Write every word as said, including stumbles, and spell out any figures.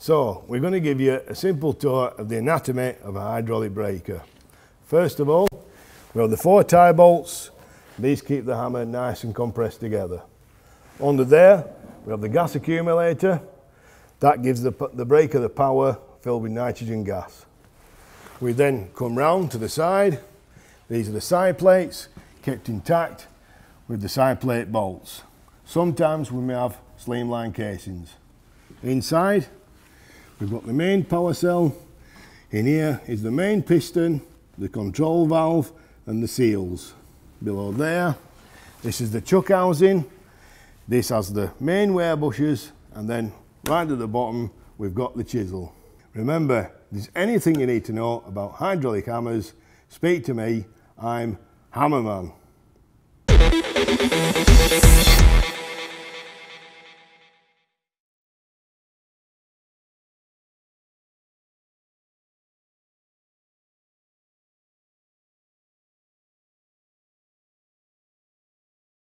So we're going to give you a simple tour of the anatomy of a hydraulic breaker. First of all, we have the four tie bolts. These keep the hammer nice and compressed together. Under there, we have the gas accumulator. That gives the, the breaker the power filled with nitrogen gas. We then come round to the side. These are the side plates, kept intact with the side plate bolts. Sometimes we may have slimline casings. Inside, we've got the main power cell. In here is the main piston, the control valve, and the seals. Below there, this is the chuck housing. This has the main wear bushes, and then right at the bottom, we've got the chisel. Remember, if there's anything you need to know about hydraulic hammers, speak to me. I'm Hammer Man.